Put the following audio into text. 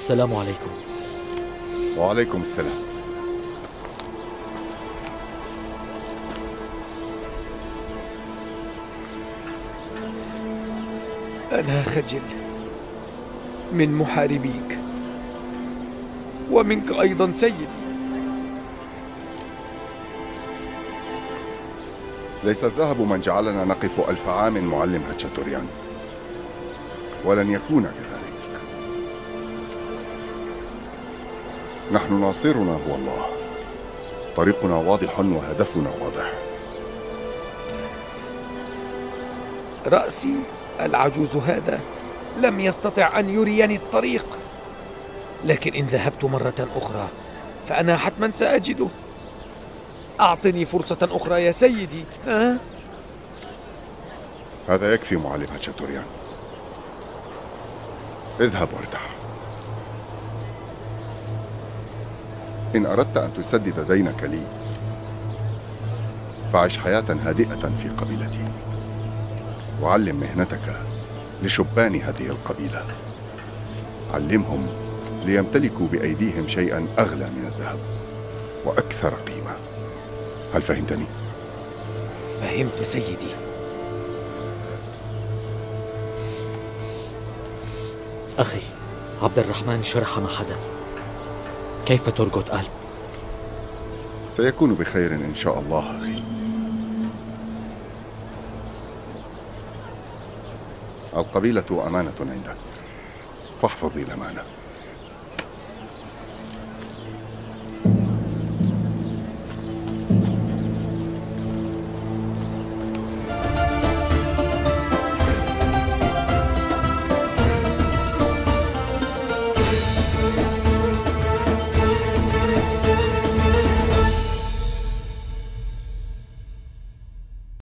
السلام عليكم. وعليكم السلام. أنا خجل من محاربيك ومنك أيضا سيدي. ليس الذهب من جعلنا نقف 1000 عام معلم هاتشاتوريان، ولن يكون كذلك. نحن ناصرنا هو الله، طريقنا واضح وهدفنا واضح. رأسي العجوز هذا لم يستطع أن يريني الطريق، لكن إن ذهبت مرة أخرى فأنا حتما سأجده. أعطني فرصة أخرى يا سيدي. هذا يكفي معلم هاتشاتوريان، اذهب وارتاح. إن أردت أن تسدد دينك لي فعش حياة هادئة في قبيلتي، وعلم مهنتك لشبان هذه القبيلة. علمهم ليمتلكوا بأيديهم شيئا أغلى من الذهب وأكثر قيمة. هل فهمتني؟ فهمت سيدي. أخي عبد الرحمن شرح ما حدث. كيف ترجوت قلب؟ سيكون بخير إن شاء الله أخي. القبيلة أمانة عندك، فاحفظ الأمانة.